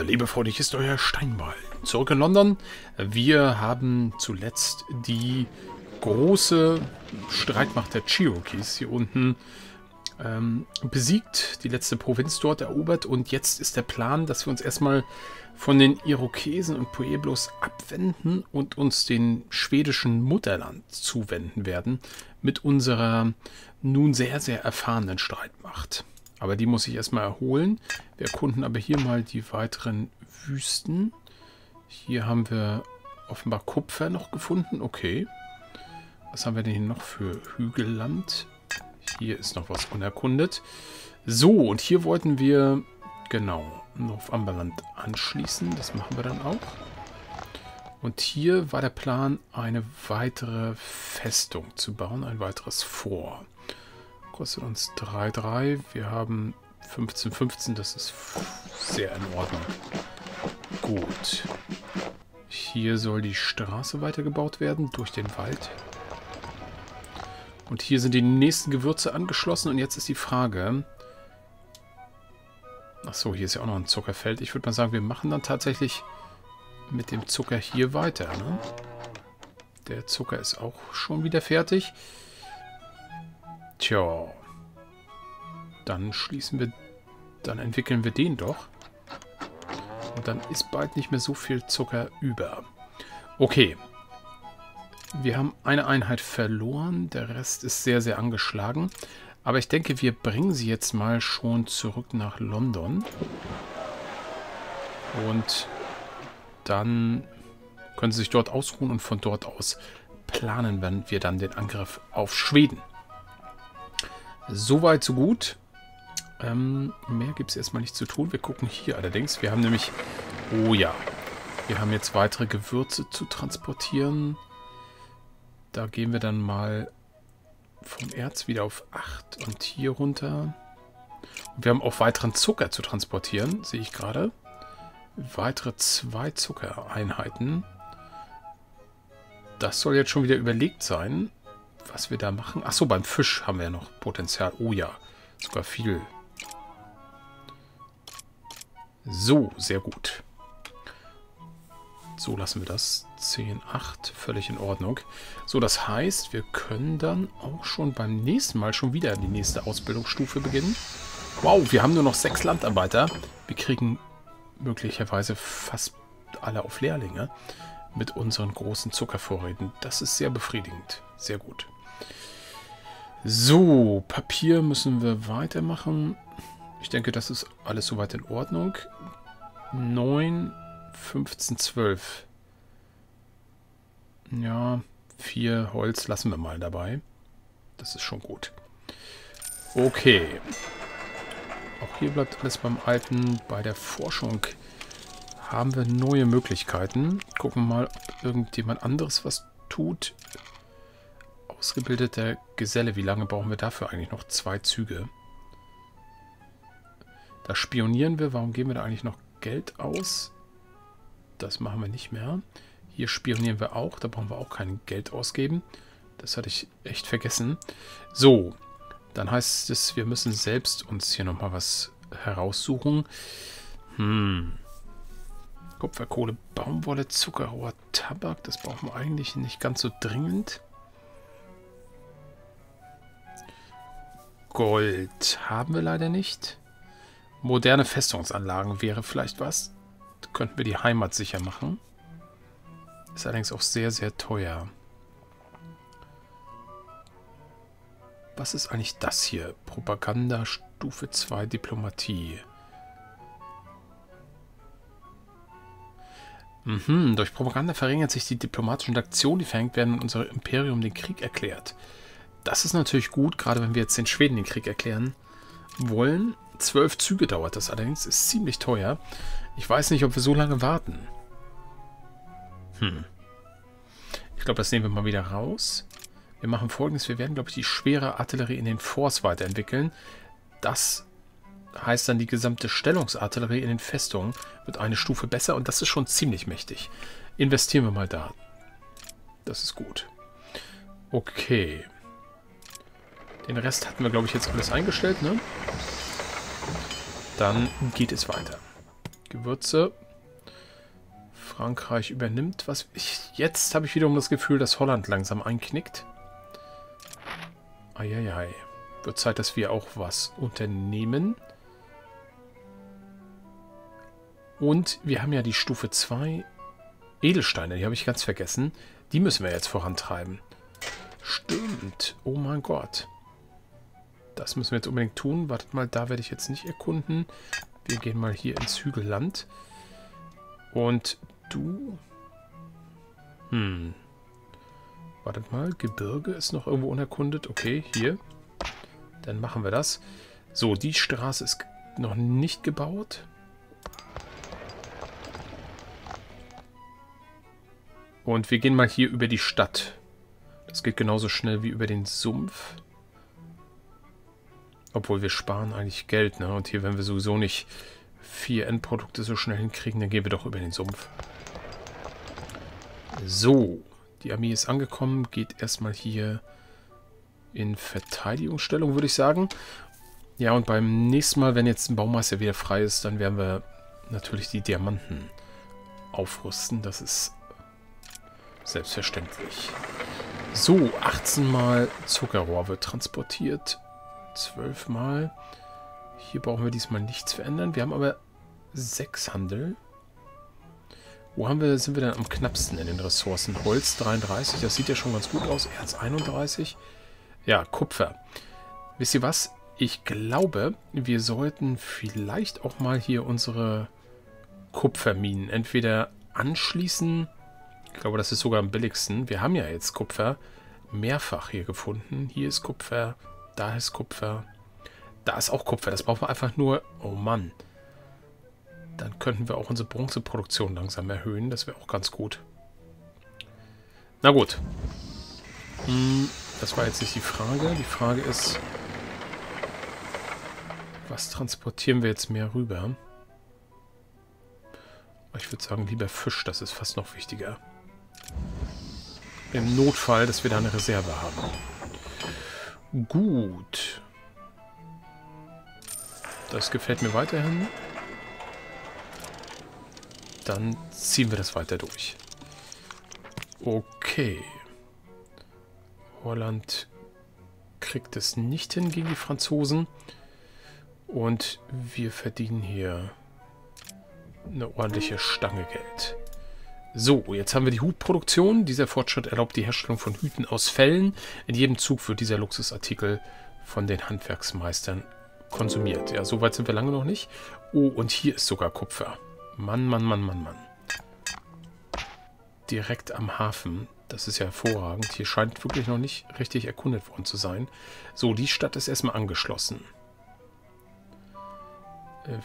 Liebe Freunde, hier ist euer Steinwallen. Zurück in London. Wir haben zuletzt die große Streitmacht der Cherokees hier unten besiegt, die letzte Provinz dort erobert, und jetzt ist der Plan, dass wir uns erstmal von den Irokesen und Pueblos abwenden und uns dem schwedischen Mutterland zuwenden werden mit unserer nun sehr, sehr erfahrenen Streitmacht. Aber die muss ich erstmal erholen. Wir erkunden aber hier mal die weiteren Wüsten. Hier haben wir offenbar Kupfer noch gefunden. Okay. Was haben wir denn hier noch für Hügelland? Hier ist noch was unerkundet. So, und hier wollten wir, genau, Northumberland anschließen. Das machen wir dann auch. Und hier war der Plan, eine weitere Festung zu bauen, ein weiteres Fort. Kostet uns 3,3. Wir haben 15,15. Das ist sehr in Ordnung. Gut. Hier soll die Straße weitergebaut werden durch den Wald. Und hier sind die nächsten Gewürze angeschlossen. Und jetzt ist die Frage... Achso, hier ist ja auch noch ein Zuckerfeld. Ich würde mal sagen, wir machen dann tatsächlich mit dem Zucker hier weiter. Ne? Der Zucker ist auch schon wieder fertig. Tja. Dann schließen wir... Dann entwickeln wir den doch. Und dann ist bald nicht mehr so viel Zucker über. Okay. Wir haben eine Einheit verloren. Der Rest ist sehr, sehr angeschlagen. Aber ich denke, wir bringen sie jetzt mal schon zurück nach London. Und dann können sie sich dort ausruhen. Und von dort aus planen wir dann den Angriff auf Schweden. Soweit, so gut. Mehr gibt es erstmal nicht zu tun. Wir gucken hier allerdings. Wir haben nämlich... Oh ja. Wir haben jetzt weitere Gewürze zu transportieren. Da gehen wir dann mal vom Erz wieder auf 8 und hier runter. Und wir haben auch weiteren Zucker zu transportieren, sehe ich gerade. Weitere 2 Zuckereinheiten. Das soll jetzt schon wieder überlegt sein, was wir da machen. Achso, beim Fisch haben wir ja noch Potenzial. Oh ja, sogar viel. So, sehr gut. So lassen wir das. 10,8. Völlig in Ordnung. So, das heißt, wir können dann auch schon beim nächsten Mal schon wieder die nächste Ausbildungsstufe beginnen. Wow, wir haben nur noch 6 Landarbeiter. Wir kriegen möglicherweise fast alle auf Lehrlinge mit unseren großen Zuckervorräten. Das ist sehr befriedigend. Sehr gut. So, Papier müssen wir weitermachen. Ich denke, das ist alles soweit in Ordnung. 9... 15, 12. Ja, 4 Holz lassen wir mal dabei. Das ist schon gut. Okay. Auch hier bleibt alles beim Alten. Bei der Forschung haben wir neue Möglichkeiten. Gucken wir mal, ob irgendjemand anderes was tut. Ausgebildeter Geselle. Wie lange brauchen wir dafür eigentlich noch? 2 Züge. Da spionieren wir. Warum geben wir da eigentlich noch Geld aus? Das machen wir nicht mehr. Hier spionieren wir auch. Da brauchen wir auch kein Geld ausgeben. Das hatte ich echt vergessen. So, dann heißt es, wir müssen selbst uns hier nochmal was heraussuchen. Kupfer, Kohle, Baumwolle, Zuckerrohr, Tabak. Das brauchen wir eigentlich nicht ganz so dringend. Gold haben wir leider nicht. Moderne Festungsanlagen wäre vielleicht was. Könnten wir die Heimat sicher machen. Ist allerdings auch sehr, sehr teuer. Was ist eigentlich das hier? Propaganda, Stufe 2, Diplomatie. Durch Propaganda verringert sich die diplomatischen Aktionen, die verhängt werden, und unser Imperium den Krieg erklärt. Das ist natürlich gut, gerade wenn wir jetzt den Schweden den Krieg erklären wollen. 12 Züge dauert das allerdings, ist ziemlich teuer. Ich weiß nicht, ob wir so lange warten. Ich glaube, das nehmen wir mal wieder raus. Wir machen Folgendes. Wir werden, glaube ich, die schwere Artillerie in den Forts weiterentwickeln. Das heißt dann, die gesamte Stellungsartillerie in den Festungen wird eine Stufe besser. Und das ist schon ziemlich mächtig. Investieren wir mal da. Das ist gut. Okay. Den Rest hatten wir, glaube ich, jetzt alles eingestellt, ne? Dann geht es weiter. Gewürze. Frankreich übernimmt. Jetzt habe ich wiederum das Gefühl, dass Holland langsam einknickt. Eieiei. Wird Zeit, dass wir auch was unternehmen. Und wir haben ja die Stufe 2 Edelsteine. Die habe ich ganz vergessen. Die müssen wir jetzt vorantreiben. Stimmt. Oh mein Gott. Das müssen wir jetzt unbedingt tun. Wartet mal, da werde ich jetzt nicht erkunden. Wir gehen mal hier ins Hügelland. Und du... Wartet mal, Gebirge ist noch irgendwo unerkundet. Okay, hier. Dann machen wir das. So, die Straße ist noch nicht gebaut. Und wir gehen mal hier über die Stadt. Das geht genauso schnell wie über den Sumpf. Obwohl wir sparen eigentlich Geld, ne? Und hier, wenn wir sowieso nicht 4 Endprodukte so schnell hinkriegen, dann gehen wir doch über den Sumpf. So, die Armee ist angekommen. Geht erstmal hier in Verteidigungsstellung, würde ich sagen. Ja, und beim nächsten Mal, wenn jetzt ein Baumeister wieder frei ist, dann werden wir natürlich die Diamanten aufrüsten. Das ist selbstverständlich. So, 18 Mal Zuckerrohr wird transportiert. 12 Mal. Hier brauchen wir diesmal nichts verändern. Wir haben aber 6 Handel. Wo haben wir, sind wir denn am knappsten in den Ressourcen? Holz 33, das sieht ja schon ganz gut aus. Erz 31. Ja, Kupfer. Wisst ihr was? Ich glaube, wir sollten vielleicht auch mal hier unsere Kupferminen entweder anschließen. Ich glaube, das ist sogar am billigsten. Wir haben ja jetzt Kupfer mehrfach hier gefunden. Hier ist Kupfer, da ist Kupfer. Da ist auch Kupfer, das brauchen wir einfach nur... Oh Mann. Dann könnten wir auch unsere Bronzeproduktion langsam erhöhen. Das wäre auch ganz gut. Na gut. Das war jetzt nicht die Frage. Die Frage ist... Was transportieren wir jetzt mehr rüber? Ich würde sagen, lieber Fisch. Das ist fast noch wichtiger. Im Notfall, dass wir da eine Reserve haben. Gut. Das gefällt mir weiterhin. Dann ziehen wir das weiter durch. Okay. Holland kriegt es nicht hin gegen die Franzosen. Und wir verdienen hier eine ordentliche Stange Geld. So, jetzt haben wir die Hutproduktion. Dieser Fortschritt erlaubt die Herstellung von Hüten aus Fellen. In jedem Zug wird dieser Luxusartikel von den Handwerksmeistern konsumiert. Ja, so weit sind wir lange noch nicht. Oh, und hier ist sogar Kupfer. Mann, Mann, Mann, Mann, Mann. Direkt am Hafen. Das ist ja hervorragend. Hier scheint wirklich noch nicht richtig erkundet worden zu sein. So, die Stadt ist erstmal angeschlossen.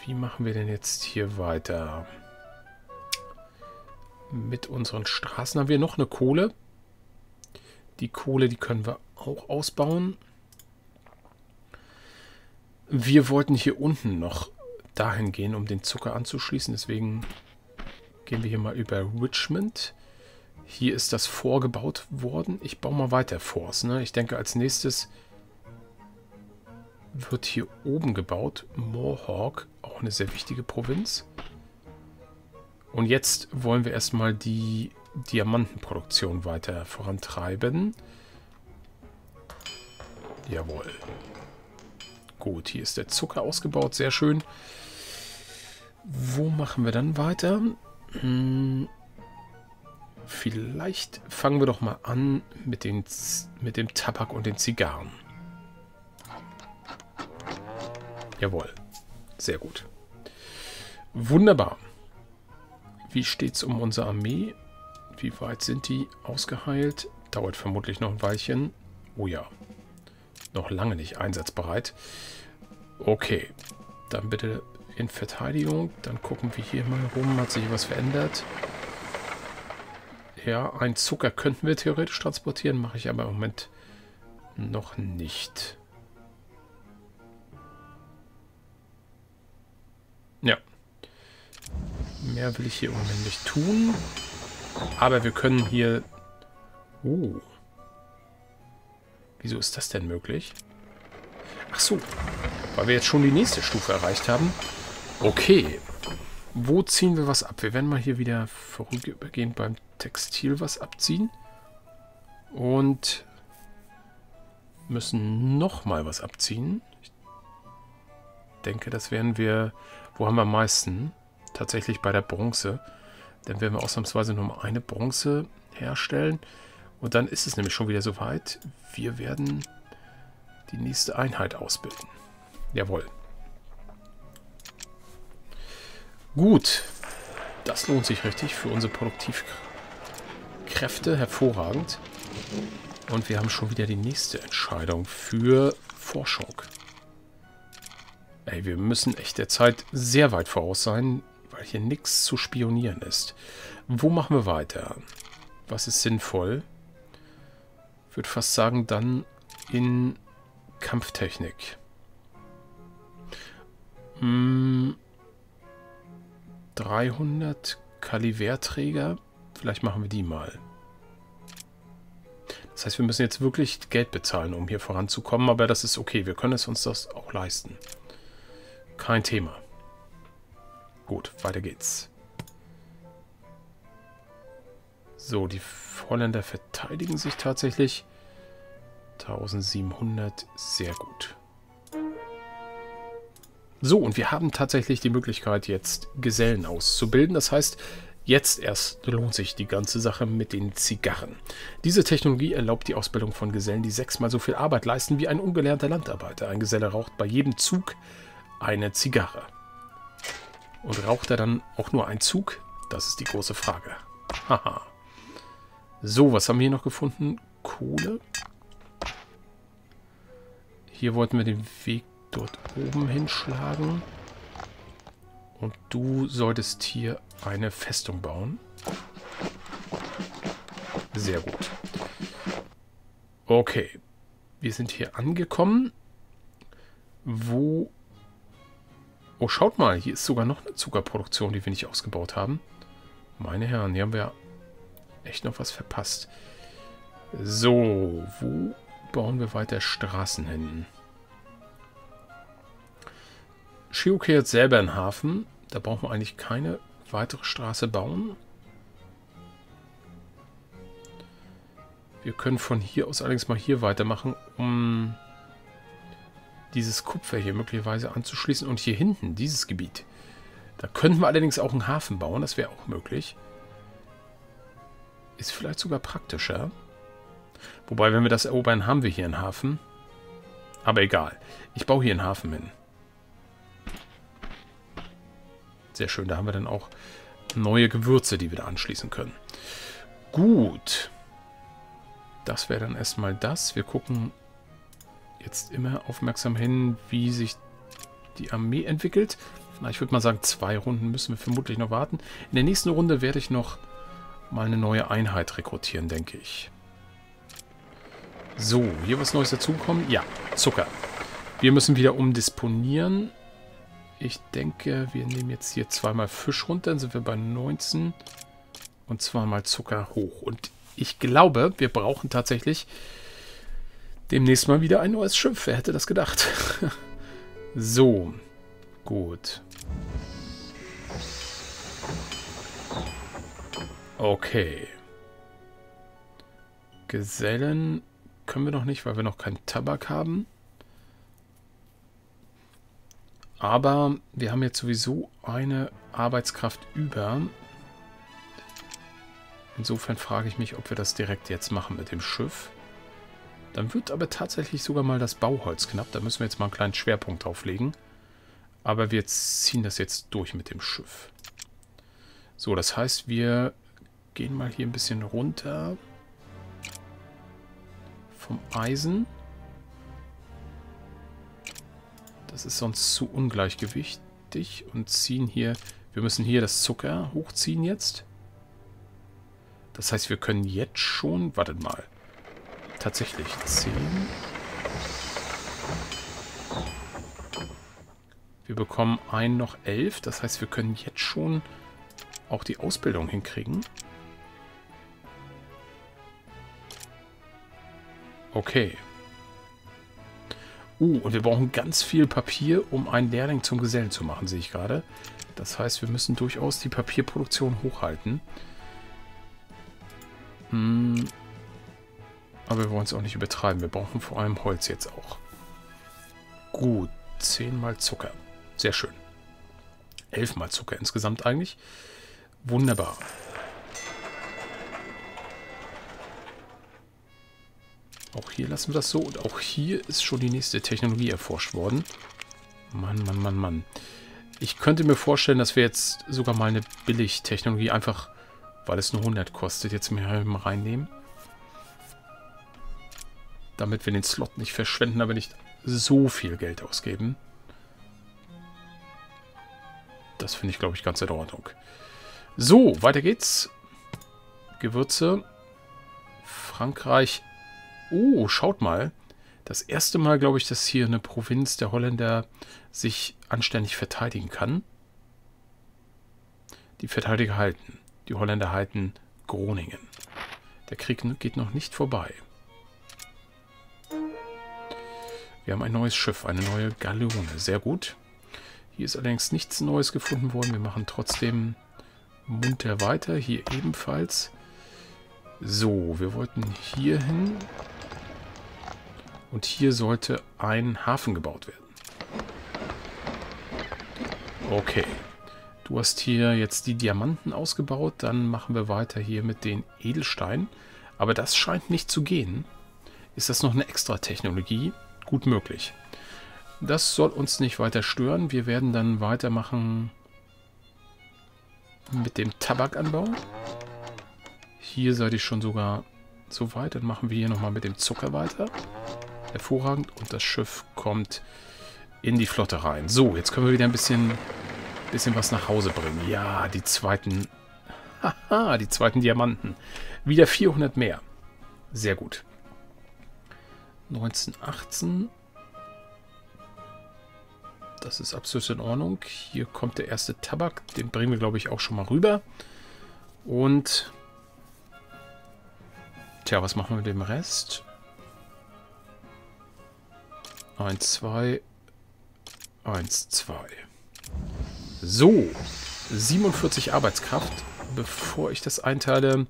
Wie machen wir denn jetzt hier weiter? Mit unseren Straßen haben wir noch eine Kohle. Die Kohle, die können wir auch ausbauen. Wir wollten hier unten noch dahin gehen, um den Zucker anzuschließen. Deswegen gehen wir hier mal über Richmond. Hier ist das vorgebaut worden. Ich baue mal weiter Force, ne? Ich denke, als nächstes wird hier oben gebaut. Mohawk, auch eine sehr wichtige Provinz. Und jetzt wollen wir erstmal die Diamantenproduktion weiter vorantreiben. Jawohl. Gut, hier ist der Zucker ausgebaut, sehr schön. Wo machen wir dann weiter? Vielleicht fangen wir doch mal an mit dem Tabak und den Zigarren. Jawohl, sehr gut. Wunderbar. Wie steht's um unsere Armee? Wie weit sind die ausgeheilt? Dauert vermutlich noch ein Weilchen. Oh ja. Noch lange nicht einsatzbereit. Okay, dann bitte in Verteidigung. Dann gucken wir hier mal rum. Hat sich was verändert? Ja, ein Zucker könnten wir theoretisch transportieren. Mache ich aber im Moment noch nicht. Ja. Mehr will ich hier im Moment nicht tun. Aber wir können hier... Wieso ist das denn möglich? Ach so, weil wir jetzt schon die nächste Stufe erreicht haben. Okay, Wo ziehen wir was ab? Wir werden mal hier wieder vorübergehend beim Textil was abziehen. Und müssen nochmal was abziehen. Ich denke, das werden wir... Wo haben wir am meisten? Tatsächlich bei der Bronze. Dann werden wir ausnahmsweise nur mal eine Bronze herstellen. Und dann ist es nämlich schon wieder soweit. Wir werden die nächste Einheit ausbilden. Jawohl. Gut, das lohnt sich richtig für unsere Produktivkräfte, hervorragend. Und wir haben schon wieder die nächste Entscheidung für Forschung. Ey, wir müssen echt der Zeit sehr weit voraus sein, weil hier nichts zu spionieren ist. Wo machen wir weiter? Was ist sinnvoll? Ich würde fast sagen, dann in Kampftechnik. Hm... 300 Kaliverträger. Vielleicht machen wir die mal. Das heißt, wir müssen jetzt wirklich Geld bezahlen, um hier voranzukommen. Aber das ist okay. Wir können es uns das auch leisten. Kein Thema. Gut, weiter geht's. So, die Holländer verteidigen sich tatsächlich. 1700, sehr gut. So, und wir haben tatsächlich die Möglichkeit, jetzt Gesellen auszubilden. Das heißt, jetzt erst lohnt sich die ganze Sache mit den Zigarren. Diese Technologie erlaubt die Ausbildung von Gesellen, die 6-mal so viel Arbeit leisten wie ein ungelernter Landarbeiter. Ein Geselle raucht bei jedem Zug eine Zigarre. Und raucht er dann auch nur einen Zug? Das ist die große Frage. Haha. So, was haben wir hier noch gefunden? Kohle. Hier wollten wir den Weg dort oben hinschlagen. Und du solltest hier eine Festung bauen. Sehr gut. Okay. Wir sind hier angekommen. Wo... Oh, schaut mal. Hier ist sogar noch eine Zuckerproduktion, die wir nicht ausgebaut haben. Meine Herren, hier haben wir echt noch was verpasst. So. Wo bauen wir weiter Straßen hin? Shioke hat selber einen Hafen. Da brauchen wir eigentlich keine weitere Straße bauen. Wir können von hier aus allerdings mal hier weitermachen, um dieses Kupfer hier möglicherweise anzuschließen. Und hier hinten, dieses Gebiet. Da könnten wir allerdings auch einen Hafen bauen. Das wäre auch möglich. Ist vielleicht sogar praktischer. Wobei, wenn wir das erobern, haben wir hier einen Hafen. Aber egal. Ich baue hier einen Hafen hin. Sehr schön, da haben wir dann auch neue Gewürze, die wir da anschließen können. Gut. Das wäre dann erstmal das. Wir gucken jetzt immer aufmerksam hin, wie sich die Armee entwickelt. Na, ich würde mal sagen, 2 Runden müssen wir vermutlich noch warten. In der nächsten Runde werde ich noch mal eine neue Einheit rekrutieren, denke ich. So, hier was Neues dazugekommen. Ja, Zucker. Wir müssen wieder umdisponieren. Ich denke, wir nehmen jetzt hier 2-mal Fisch runter, dann sind wir bei 19 und 2-mal Zucker hoch. Und ich glaube, wir brauchen tatsächlich demnächst mal wieder ein neues Schiff. Wer hätte das gedacht? So, gut. Okay. Gesellen können wir noch nicht, weil wir noch keinen Tabak haben. Aber wir haben jetzt sowieso eine Arbeitskraft über. Insofern frage ich mich, ob wir das direkt jetzt machen mit dem Schiff. Dann wird aber tatsächlich sogar mal das Bauholz knapp. Da müssen wir jetzt mal einen kleinen Schwerpunkt drauflegen. Aber wir ziehen das jetzt durch mit dem Schiff. So, das heißt, wir gehen mal hier ein bisschen runter vom Eisen. Das ist sonst zu ungleichgewichtig und ziehen hier, wir müssen hier das Zucker hochziehen jetzt. Das heißt, wir können jetzt schon, wartet mal, tatsächlich 10. Wir bekommen einen noch 11, das heißt, wir können jetzt schon auch die Ausbildung hinkriegen. Okay. Und wir brauchen ganz viel Papier, um einen Lehrling zum Gesellen zu machen, sehe ich gerade. Das heißt, wir müssen durchaus die Papierproduktion hochhalten. Aber wir wollen es auch nicht übertreiben. Wir brauchen vor allem Holz jetzt auch. Gut, 10 mal Zucker. Sehr schön. 11 mal Zucker insgesamt eigentlich. Wunderbar. Auch hier lassen wir das so. Und auch hier ist schon die nächste Technologie erforscht worden. Mann, Mann, Mann, Mann. Ich könnte mir vorstellen, dass wir jetzt sogar mal eine Billigtechnologie einfach, weil es nur 100 kostet, jetzt mehr reinnehmen. Damit wir den Slot nicht verschwenden, aber nicht so viel Geld ausgeben. Das finde ich, glaube ich, ganz in Ordnung. So, weiter geht's. Gewürze. Frankreich. Oh, schaut mal. Das erste Mal, glaube ich, dass hier eine Provinz der Holländer sich anständig verteidigen kann. Die Verteidiger halten. Die Holländer halten Groningen. Der Krieg geht noch nicht vorbei. Wir haben ein neues Schiff, eine neue Galeone. Sehr gut. Hier ist allerdings nichts Neues gefunden worden. Wir machen trotzdem munter weiter. Hier ebenfalls. So, wir wollten hier hin. Und hier sollte ein Hafen gebaut werden. Okay. Du hast hier jetzt die Diamanten ausgebaut. Dann machen wir weiter hier mit den Edelsteinen. Aber das scheint nicht zu gehen. Ist das noch eine extra Technologie? Gut möglich. Das soll uns nicht weiter stören. Wir werden dann weitermachen mit dem Tabakanbau. Hier seid ihr schon sogar so weit. Dann machen wir hier nochmal mit dem Zucker weiter. Hervorragend. Und das Schiff kommt in die Flotte rein. So, jetzt können wir wieder ein bisschen was nach Hause bringen. Ja, die zweiten... Haha, die zweiten Diamanten. Wieder 400 mehr. Sehr gut. 1918. Das ist absolut in Ordnung. Hier kommt der erste Tabak. Den bringen wir, glaube ich, auch schon mal rüber. Und... Tja, was machen wir mit dem Rest? 1, 2. So. 47 Arbeitskraft. Bevor ich das einteile,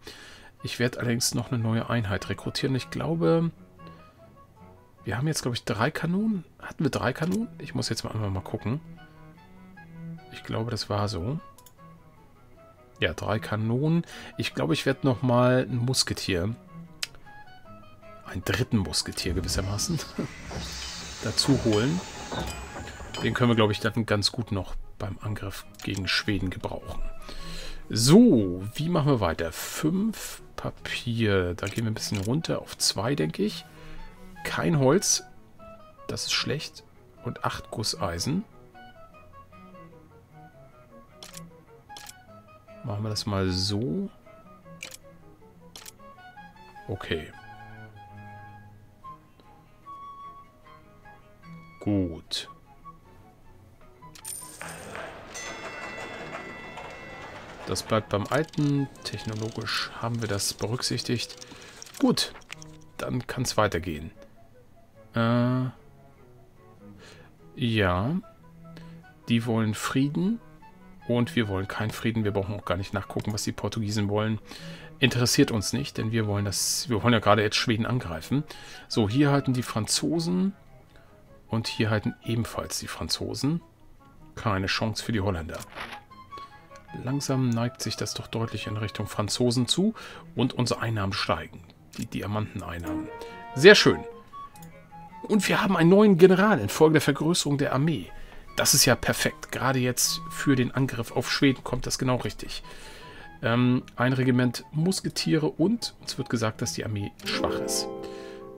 ich werde allerdings noch eine neue Einheit rekrutieren. Ich glaube... Wir haben jetzt, glaube ich, 3 Kanonen. Hatten wir 3 Kanonen? Ich muss jetzt mal gucken. Ich glaube, das war so. Ja, 3 Kanonen. Ich glaube, ich werde nochmal einen Musketier. Einen dritten Musketier gewissermaßen. dazu holen. Den können wir, glaube ich, dann ganz gut noch beim Angriff gegen Schweden gebrauchen. So, wie machen wir weiter? 5 Papier. Da gehen wir ein bisschen runter auf 2, denke ich. Kein Holz, das ist schlecht. Und 8 Gusseisen. Machen wir das mal so. Okay. Gut. Das bleibt beim Alten. Technologisch haben wir das berücksichtigt. Gut, dann kann es weitergehen. Ja, die wollen Frieden und wir wollen keinen Frieden. Wir brauchen auch gar nicht nachgucken, was die Portugiesen wollen. Interessiert uns nicht, denn wir wollen ja gerade jetzt Schweden angreifen. So, hier halten die Franzosen und hier halten ebenfalls die Franzosen. Keine Chance für die Holländer. Langsam neigt sich das doch deutlich in Richtung Franzosen zu und unsere Einnahmen steigen. Die Diamanteneinnahmen. Sehr schön. Und wir haben einen neuen General infolge der Vergrößerung der Armee. Das ist ja perfekt. Gerade jetzt für den Angriff auf Schweden kommt das genau richtig. Ein Regiment Musketiere und uns wird gesagt, dass die Armee schwach ist.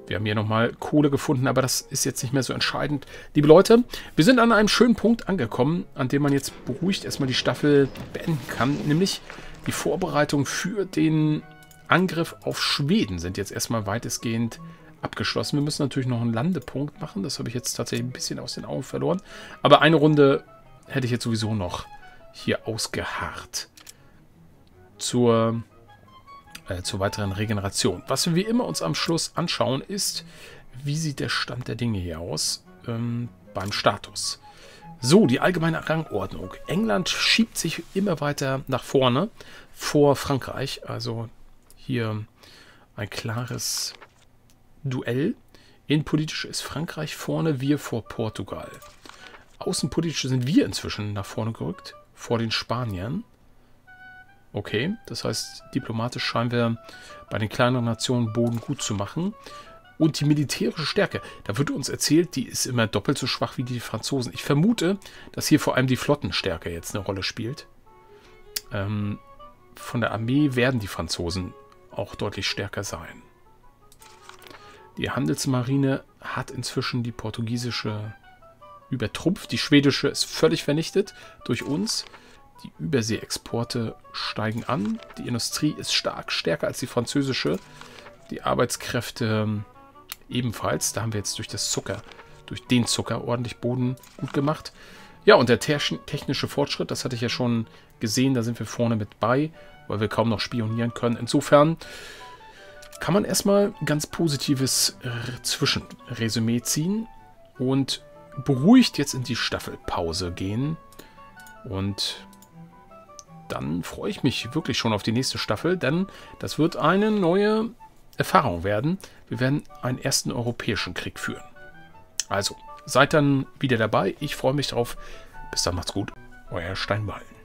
Wir haben hier nochmal Kohle gefunden, aber das ist jetzt nicht mehr so entscheidend. Liebe Leute, wir sind an einem schönen Punkt angekommen, an dem man jetzt beruhigt erstmal die Staffel beenden kann. Nämlich die Vorbereitung für den Angriff auf Schweden sind jetzt erstmal weitestgehend abgeschlossen. Wir müssen natürlich noch einen Landepunkt machen. Das habe ich jetzt tatsächlich ein bisschen aus den Augen verloren. Aber eine Runde hätte ich jetzt sowieso noch hier ausgeharrt. Zur weiteren Regeneration. Was wir wie immer uns am Schluss anschauen ist, wie sieht der Stand der Dinge hier aus beim Status. So, die allgemeine Rangordnung. England schiebt sich immer weiter nach vorne vor Frankreich. Also hier ein klares Duell. Innenpolitisch ist Frankreich vorne, wir vor Portugal. Außenpolitisch sind wir inzwischen nach vorne gerückt, vor den Spaniern. Okay, das heißt, diplomatisch scheinen wir bei den kleineren Nationen Boden gut zu machen. Und die militärische Stärke, da wird uns erzählt, die ist immer doppelt so schwach wie die Franzosen. Ich vermute, dass hier vor allem die Flottenstärke jetzt eine Rolle spielt. Von der Armee werden die Franzosen auch deutlich stärker sein. Die Handelsmarine hat inzwischen die portugiesische übertrumpft. Die schwedische ist völlig vernichtet durch uns. Die Überseeexporte steigen an. Die Industrie ist stark, stärker als die französische. Die Arbeitskräfte ebenfalls. Da haben wir jetzt durch den Zucker ordentlich Boden gut gemacht. Ja, und der technische Fortschritt, das hatte ich ja schon gesehen, da sind wir vorne mit bei, weil wir kaum noch spionieren können. Insofern kann man erstmal ein ganz positives Zwischenresümee ziehen und beruhigt jetzt in die Staffelpause gehen. Und dann freue ich mich wirklich schon auf die nächste Staffel, denn das wird eine neue Erfahrung werden. Wir werden einen ersten europäischen Krieg führen. Also, seid dann wieder dabei. Ich freue mich drauf. Bis dann, macht's gut. Euer Steinwallen.